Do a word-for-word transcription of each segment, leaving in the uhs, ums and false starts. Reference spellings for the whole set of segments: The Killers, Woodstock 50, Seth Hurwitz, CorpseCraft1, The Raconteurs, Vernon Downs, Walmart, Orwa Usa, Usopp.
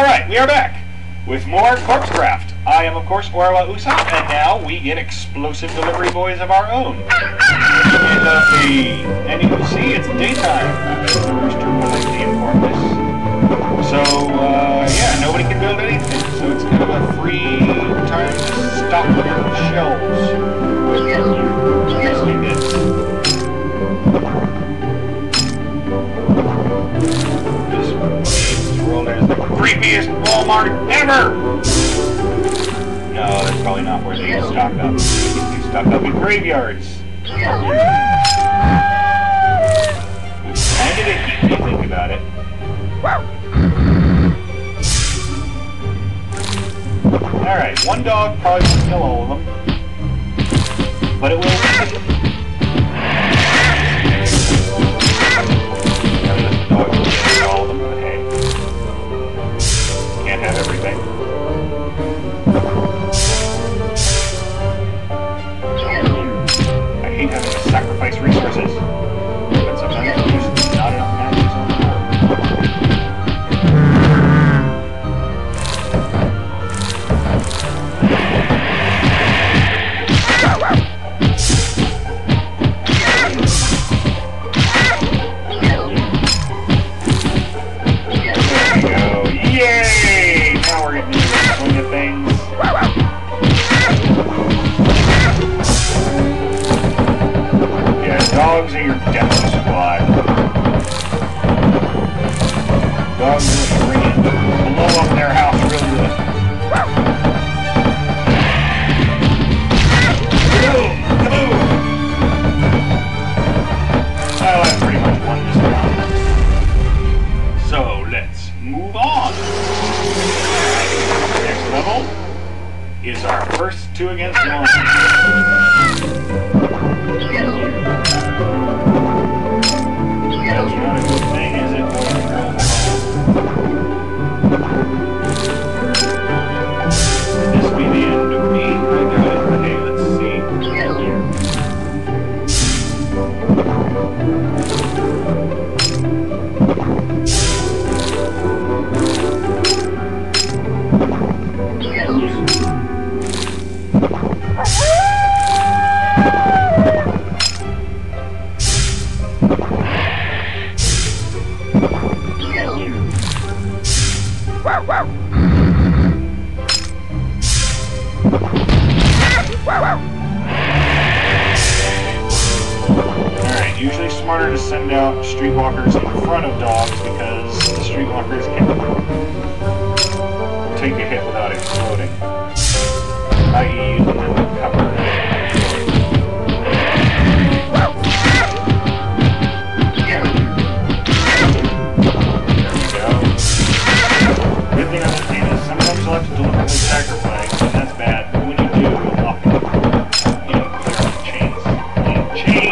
Alright, we are back with more CorpseCraft. I am, of course, Orwa Usa, and now we get explosive delivery boys of our own. And you can see it's daytime. The rooster politely informed us. So, uh, yeah, nobody can build anything, so it's kind of a free time to stop building shells. Which you previously did. This world is the creepiest Walmart ever! No, that's probably not where they get stocked up. They stocked up in graveyards. Which is kind of icky if you think about it. Alright, one dog probably won't kill all of them. But it will. Dogs are your death squad. Dogs are free. Blow up their house real good. Kaboom! Kaboom! Oh, I pretty much won this round. So, let's move on. Next level is our first two against one. That's not a good thing, is it? Would this be the end of me? I got it. Okay, let's see. Usually smarter to send out streetwalkers in front of dogs because the streetwalkers can take a hit without exploding. that is using them to cover. There we go. Good thing I was saying is sometimes you'll have to deliberately sacrifice, and that's bad. But when you do, you'll lock them up. You know, clear up the chains. And chains!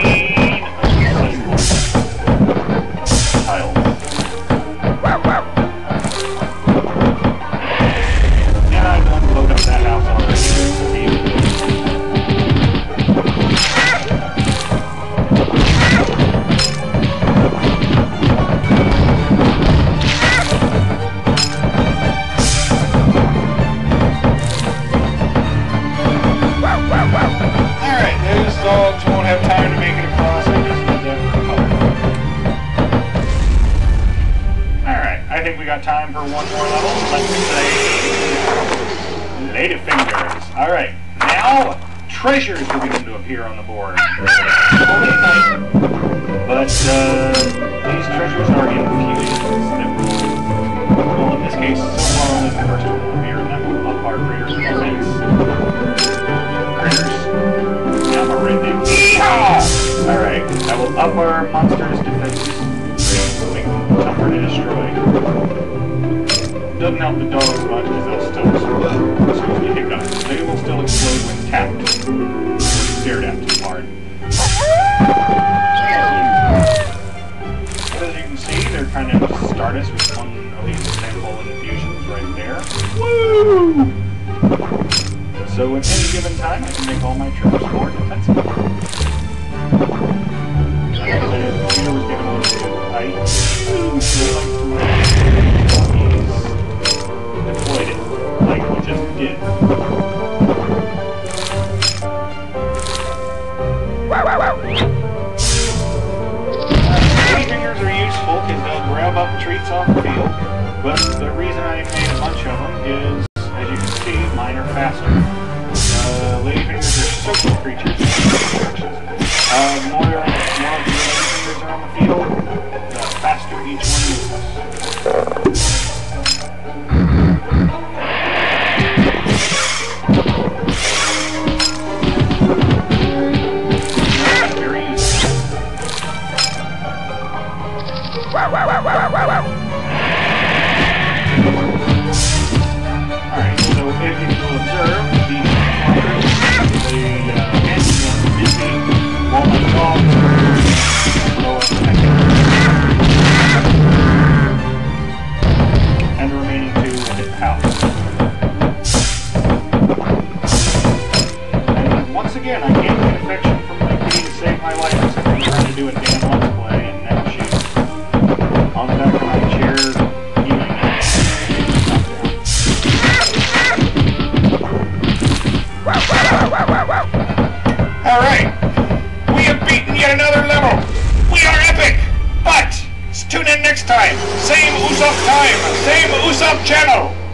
Time for one more level. Let's play Lady Fingers. Alright, now treasures are beginning to appear on the board. But uh, these treasures are infusions that will, well, in this case, so far only the first one will appear, and that will up our critters and defense. Critters. Now we're ready. Alright, that will up our monster's defense. Great, quick, tougher to destroy. Doesn't help the dogs much because they'll still explode. So if you hiccup, they will still explode when tapped. When stared at too hard. But as you can see, they're kind of start us with one of these sample infusions right there. Woo! So at any given time, I can make all my troops more defensive. Like I said, Peter was given one too. I feel like. Three. Thank you. field, but the reason I made a bunch of them is, as you can see, mine are faster. Uh, Ladyfingers are social creatures. Uh, more, more of the ladyfingers are on the field, the faster each one is. Tune in next time, same Usopp time, same Usopp channel!